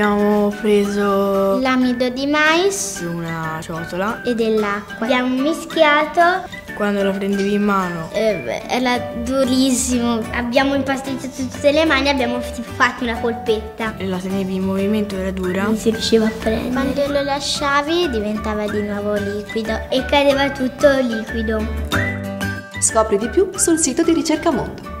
Abbiamo preso l'amido di mais, una ciotola e dell'acqua. Abbiamo mischiato. Quando lo prendevi in mano? Era durissimo. Abbiamo impasticciato tutte le mani e abbiamo fatto una polpetta. E la tenevi in movimento, era dura? Non si riusciva a prendere. Quando lo lasciavi diventava di nuovo liquido e cadeva tutto liquido. Scopri di più sul sito di Ricercamondo.